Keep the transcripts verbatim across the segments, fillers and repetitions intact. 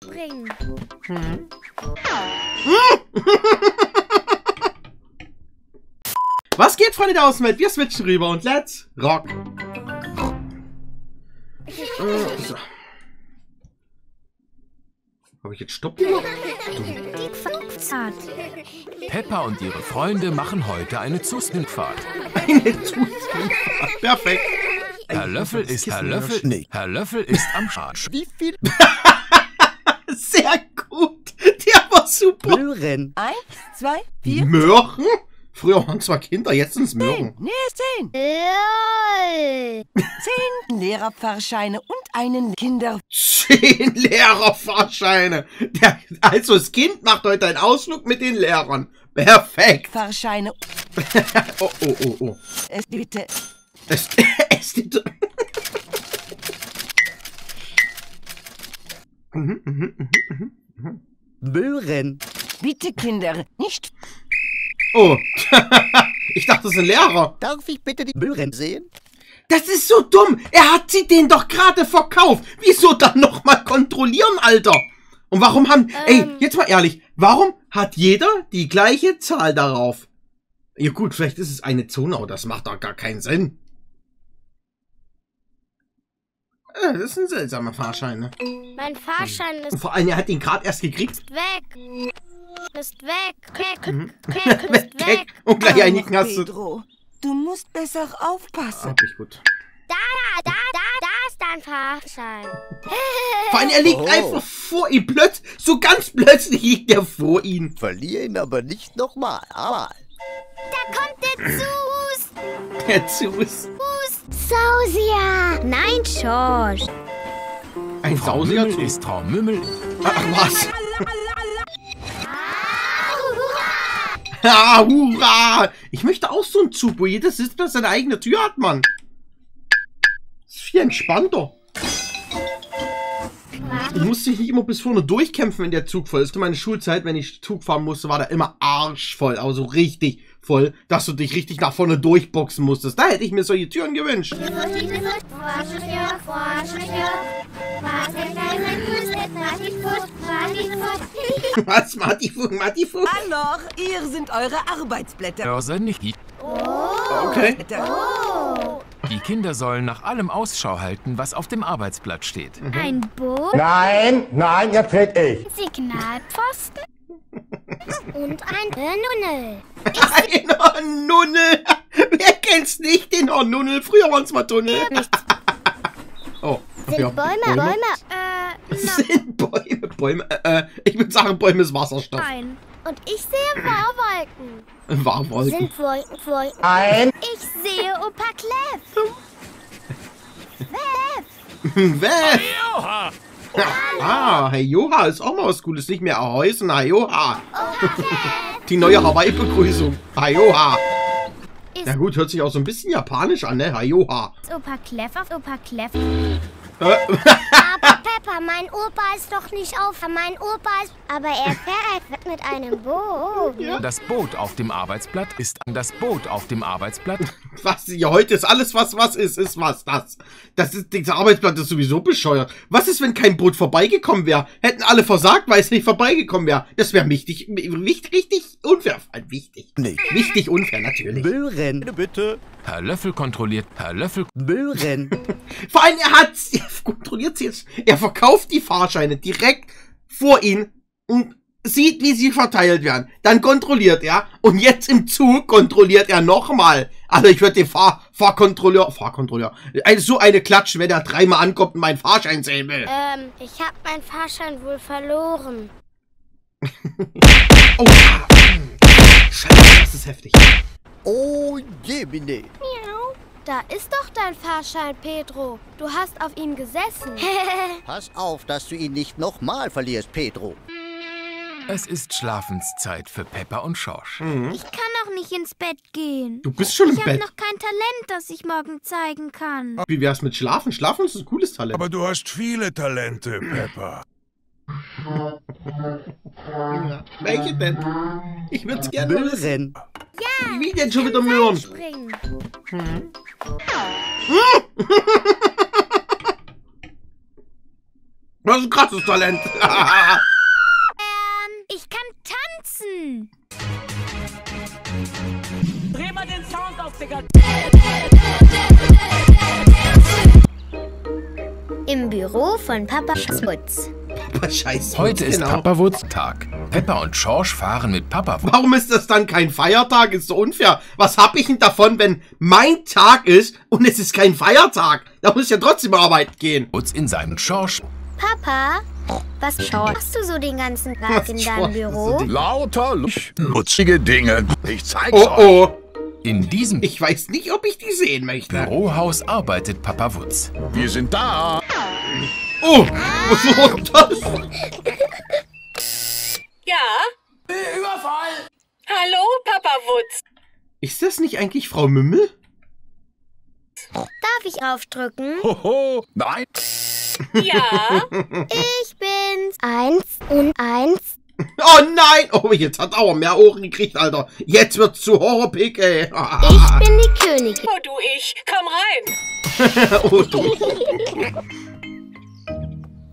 bringen. Hm? Was geht, Freunde der Außenwelt? Wir switchen rüber und let's rock. äh, so. Habe ich jetzt Stopp gemacht? Peppa und ihre Freunde machen heute eine Zustenfahrt. Eine Zustenfahrt. Perfekt. Herr Löffel ist Herr Löffel. Nee. Herr Löffel ist am Schorsch. Wie viel? Sehr gut. Der war super. Möhren. Eins, zwei, vier. Möhren? Früher waren zwar Kinder, jetzt sind es Möhren. Nee, zehn. Zehn Lehrerfahrscheine und einen Kinder. Zehn Lehrerfahrscheine. Der, also das Kind macht heute einen Ausflug mit den Lehrern. Perfekt. Fahrscheine. Oh, oh, oh, oh. Es bitte. Es, es bitte. mhm, mhm, mhm, mhm. Möhren. Bitte, Kinder, nicht... Oh, ich dachte, das ist ein Lehrer. Darf ich bitte die Möhren sehen? Das ist so dumm. Er hat sie denen doch gerade verkauft. Wieso dann nochmal kontrollieren, Alter? Und warum haben... Ähm. Ey, jetzt mal ehrlich. Warum hat jeder die gleiche Zahl darauf? Ja gut, vielleicht ist es eine Zone, aber das macht doch gar keinen Sinn. Ja, das sind seltsame Fahrscheine. Mein Fahrschein ist... Und vor allem, er hat ihn gerade erst gekriegt. Weg. Ist weg. Keck, mhm. Keck, ist weg. Keck. Und gleich einigen hast du. Pedro, du musst besser aufpassen. Ah, gut. Da, da, da, da ist dein Fahrschein. Vor allem, er liegt oh. einfach vor ihm. Plötz, so ganz plötzlich liegt er vor ihm. Verlier ihn aber nicht nochmal. Ah. Da kommt der Zus. Der Zus. Zus. Sausia. Nein, Schorsch. Ein Sausia ist Frau Mümmel. Ach, was? Ah, hurra! Ich möchte auch so ein Zug, wo jeder sitzt, das seine eigene Tür hat, Mann. Ist viel entspannter. Ich musste nicht immer bis vorne durchkämpfen, wenn der Zug voll ist. In meiner Schulzeit, wenn ich Zug fahren musste, war da immer arschvoll, aber so richtig voll, dass du dich richtig nach vorne durchboxen musstest. Da hätte ich mir solche Türen gewünscht. Was, Matifu, Matifu? Hallo, ihr sind eure Arbeitsblätter. Oh. Okay. Oh. Die Kinder sollen nach allem Ausschau halten, was auf dem Arbeitsblatt steht. Mhm. Ein Boot? Nein, nein, jetzt fällt ich. Signalpfosten? Und ein Hornunnel. Ein Hornunnel? Wer kennt's nicht, den Hornunnel? Früher waren's mal Tunnel. Oh. Sind ja. Bäume, Bäume? Bäume? Äh, sind Bäume, Bäume? Äh, ich würde sagen, Bäume ist Wasserstoff. Nein. Und ich sehe Warwolken. Warwolken. Sind Wolken, Wolken. Ein. Ich sehe Opa Kleff. Weff. Weff. Hey, ah, hey Joha ist auch mal was Gutes. Nicht mehr Ahäusen, Hayoha. Die neue Hawaii-Begrüßung. Hayoha. Na gut, hört sich auch so ein bisschen japanisch an, ne? Hayoha. Opa Kleff, Opa Kleff. Aber Peppa, mein Opa ist doch nicht auf. Mein Opa ist... Aber er fährt mit einem Boot. Das Boot auf dem Arbeitsblatt ist... Das Boot auf dem Arbeitsblatt... Was? Ja, heute ist alles, was was ist, ist was das. Das ist... Dieses Arbeitsblatt ist sowieso bescheuert. Was ist, wenn kein Boot vorbeigekommen wäre? Hätten alle versagt, weil es nicht vorbeigekommen wäre. Das wäre wichtig... Nicht richtig unfair. Wichtig. Nee. Wichtig unfair, natürlich. Möhren. Bitte, bitte. Herr Löffel kontrolliert... Herr Löffel... Möhren. Vor allem, er hat... kontrolliert sie jetzt. Er verkauft die Fahrscheine direkt vor ihn und sieht, wie sie verteilt werden. Dann kontrolliert er und jetzt im Zug kontrolliert er nochmal. Also ich würde den Fahr Fahrkontrolleur, Fahrkontrolleur, also so eine Klatsche, wenn er dreimal ankommt und meinen Fahrschein sehen will. Ähm, ich habe meinen Fahrschein wohl verloren. Oh, Scheiße, das ist heftig. Oh je, Binde. Miau. Da ist doch dein Fahrschein, Pedro. Du hast auf ihm gesessen. Pass auf, dass du ihn nicht nochmal verlierst, Pedro. Es ist Schlafenszeit für Peppa und Schorsch. Mhm. Ich kann noch nicht ins Bett gehen. Du bist schon im ich Bett. Ich habe noch kein Talent, das ich morgen zeigen kann. Wie wär's mit Schlafen? Schlafen ist ein cooles Talent. Aber du hast viele Talente, Peppa. Ja, welche denn? Ich würde es gerne wissen. Ja, wie denn schon wieder Möhren? Hm. Das ist ein krasses Talent. ähm, ich kann tanzen. Dreh mal den Sound auf, Digga. Im Büro von Papa Wutz. Papa Scheiß. Heute ist genau. Papa Wutz-Tag. Peppa und Schorsch fahren mit Papa Wutz. Warum ist das dann kein Feiertag? Ist so unfair. Was hab ich denn davon, wenn mein Tag ist und es ist kein Feiertag? Da muss ich ja trotzdem arbeiten gehen. Wutz in seinem Schorsch. Papa, was machst du so den ganzen Tag in deinem Büro? Lauter nutzige Dinge. Ich zeig's euch. Oh, oh. In diesem... Ich weiß nicht, ob ich die sehen möchte. Bürohaus arbeitet Papa Wutz. Wir sind da. Oh, was war das? Ja? Überfall! Hallo, Papa Wutz. Ist das nicht eigentlich Frau Mümmel? Darf ich aufdrücken? Hoho, nein. Ja? Ich bin's. Eins und eins. Oh nein! Oh, jetzt hat Auer mehr Ohren gekriegt, Alter. Jetzt wird's zu Horror Pig, ey. Ich bin die Königin. Oh, du, ich. Komm rein. Oh, du.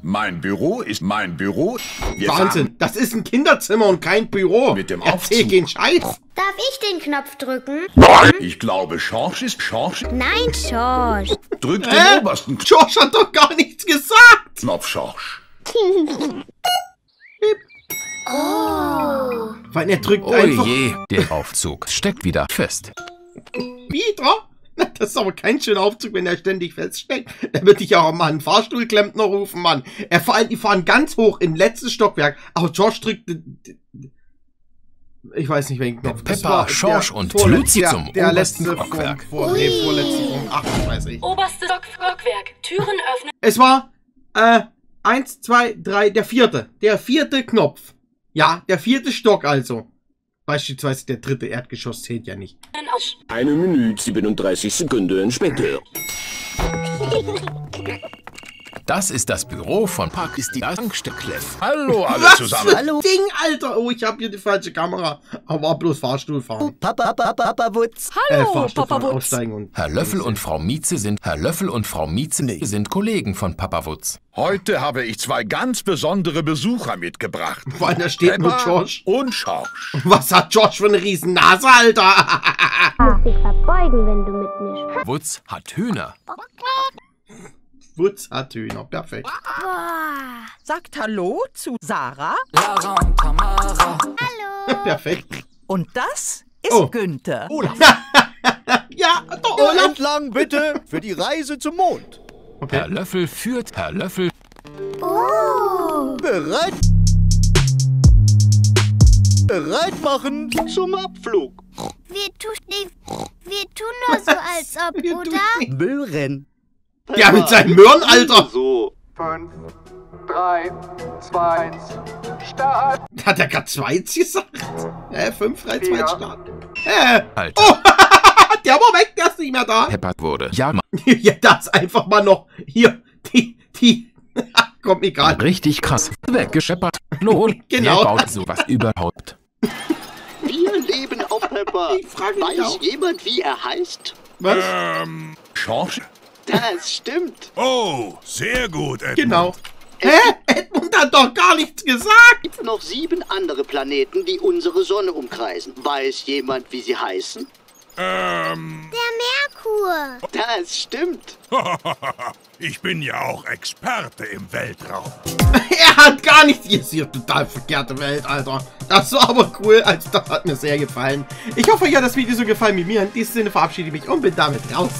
Mein Büro ist mein Büro. Wir Wahnsinn. Das ist ein Kinderzimmer und kein Büro. Mit dem Aufzug. Erzähl den Scheiß. Darf ich den Knopf drücken? Nein. Ich glaube, Schorsch ist Schorsch. Nein, Schorsch. Drück den äh? obersten Knopf. Schorsch hat doch gar nichts gesagt. Knopf Schorsch. Oh. Weil er drückt oh einfach... Oh je, der Aufzug steckt wieder fest. Wieder? Das ist aber kein schöner Aufzug, wenn er ständig feststeckt. Da würde ich ja auch mal einen Fahrstuhlklempner rufen, Mann. Er vor allem, die fahren ganz hoch im letzten Stockwerk. Aber George drückt... Ich weiß nicht, welchen Knopf. Peppa, Schorsch und Luzi zum der obersten Stockwerk. Vor, vor, nee, vorletzten Punkt. Ach, das weiß ich. Oberstes Stockwerk. Türen öffnen. Es war, äh, eins, zwei, drei, der vierte. Der vierte Knopf. Ja, der vierte Stock also. Beispielsweise der dritte Erdgeschoss zählt ja nicht. Eine Minute, siebenunddreißig Sekunden später. Das ist das Büro von Pakistan Kleff. Hallo alle was zusammen. Für Hallo Ding, Alter. Oh, ich habe hier die falsche Kamera. Aber bloß Fahrstuhl fahren. Papa, Papa, Papa Wutz. Hallo, äh, Fahrstuhl Papa fahren, Wutz. Aussteigen und Herr Löffel und Frau Mieze sind Herr Löffel und Frau Mieze nee. sind Kollegen von Papa Wutz. Heute habe ich zwei ganz besondere Besucher mitgebracht. Vor allem da steht nur George und Schorsch. Was hat George für eine riesen Nase, Alter? Du musst dich verbeugen, wenn du mit mir sprichst. Wutz hat Hühner. Wutz hat Hühner, perfekt. Boah. Sagt Hallo zu Sarah. Lara und Tamara. Hallo. Perfekt. Und das ist oh. Günther. Olaf. Ja, doch, Olaf. Entlang bitte für die Reise zum Mond. Okay. Herr Löffel führt Herr Löffel. Oh. Bereit. Bereit machen zum Abflug. Wir tun nicht. Wir tun nur so, als ob, wir oder? Möhren. Ja, mit seinem Möhren, Alter! So. fünf, drei, zwei, eins, Start! Hat er gerade zwei gesagt? Äh, fünf, drei, zwei, Start. Äh, Alter. Oh, der war weg, der ist nicht mehr da. Peppa wurde. Ja, Mann. Ja, das einfach mal noch. Hier, die, die. Komm, egal. Richtig krass. Weggescheppert. Lohn. Genau. Wer baut sowas überhaupt? Wir leben auf Peppa. Ich frage mich Weiß auch. jemand, wie er heißt? Was? Ähm, Schorsch? Das stimmt. Oh, sehr gut, Edmund. Genau. Hä? Edmund hat doch gar nichts gesagt. Es gibt noch sieben andere Planeten, die unsere Sonne umkreisen. Weiß jemand, wie sie heißen? Ähm... Der Merkur. Das stimmt. Ich bin ja auch Experte im Weltraum. Er hat gar nichts... Hier ist hier total verkehrte Welt, Alter. Das war aber cool. Also, das hat mir sehr gefallen. Ich hoffe, euch hat das Video so gefallen wie mir. In diesem Sinne verabschiede ich mich und bin damit raus.